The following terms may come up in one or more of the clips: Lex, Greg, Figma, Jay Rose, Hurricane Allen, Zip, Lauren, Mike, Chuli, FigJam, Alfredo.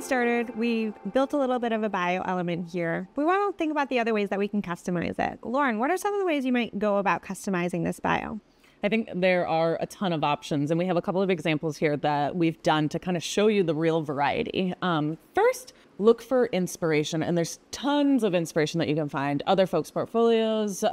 Started, we built a little bit of a bio element here. We want to think about the other ways that we can customize it. Lauren, what are some of the ways you might go about customizing this bio? I think there are a ton of options, and we have a couple of examples here that we've done to kind of show you the real variety. First, look for inspiration, and there's tons of inspiration that you can find. Other folks' portfolios,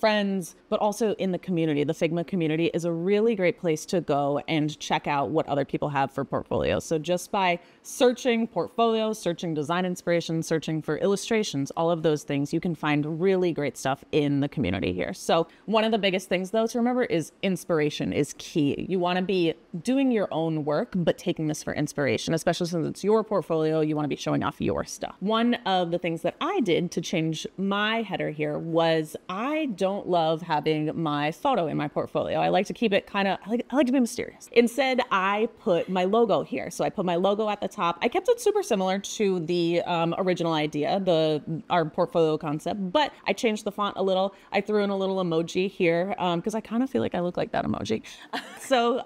friends, but also in the community. The Figma community is a really great place to go and check out what other people have for portfolios. So just by searching portfolios, searching design inspiration, searching for illustrations, all of those things, you can find really great stuff in the community here. So one of the biggest things though to remember is inspiration is key. You want to be doing your own work, but taking this for inspiration, especially since it's your portfolio, you want to be showing off your stuff. One of the things that I did to change my header here was I don't love having my photo in my portfolio. I like to keep it kind of, I like to be mysterious. Instead, I put my logo here. So I put my logo at the top. I kept it super similar to the original idea, our portfolio concept, but I changed the font a little. I threw in a little emoji here because I kind of feel like I look like that emoji. So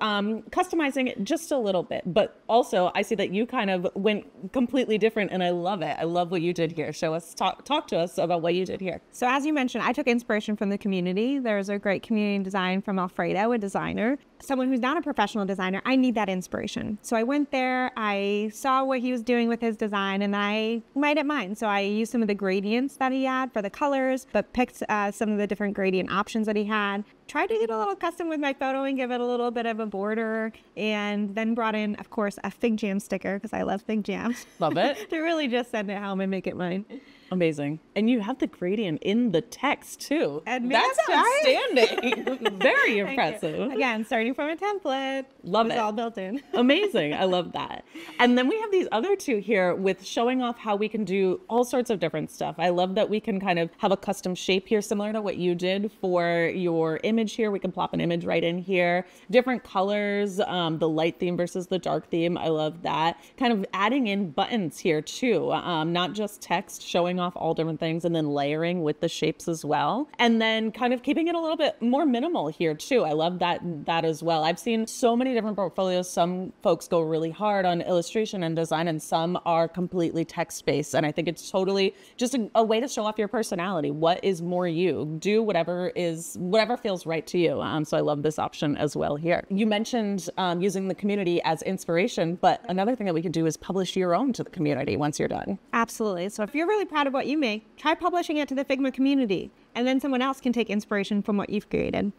customizing it just a little bit, but also I see that you kind of went completely different, and I love it. I love what you did here. Show us, talk to us about what you did here. So as you mentioned, I took inspiration from the community. There's a great community design from Alfredo, a designer. Someone who's not a professional designer, I need that inspiration. So I went there, I saw what he was doing with his design, and I made it mine. So I used some of the gradients that he had for the colors, but picked some of the different gradient options that he had. Tried to get a little custom with my photo and give it a little bit of a border, and then brought in, of course, a FigJam sticker because I love FigJam. Love it. To really just send it home and make it mine. Amazing. And you have the gradient in the text too. And that's outstanding. Very impressive. Again, starting from a template. Love it. It's all built in. Amazing. I love that. And then we have these other two here with showing off how we can do all sorts of different stuff. I love that we can kind of have a custom shape here, similar to what you did for your image here. We can plop an image right in here. Different colors, the light theme versus the dark theme. I love that. Kind of adding in buttons here too, not just text, showing off all different things, and then layering with the shapes as well, and then kind of keeping it a little bit more minimal here too. I love that as well. I've seen so many different portfolios. Some folks go really hard on illustration and design, and some are completely text-based, and I think it's totally just a way to show off your personality. What is more you? Do whatever feels right to you. So I love this option as well here. You mentioned using the community as inspiration, but another thing that we can do is publish your own to the community once you're done. Absolutely. So if you're really proud of what you make, try publishing it to the Figma community, and then someone else can take inspiration from what you've created.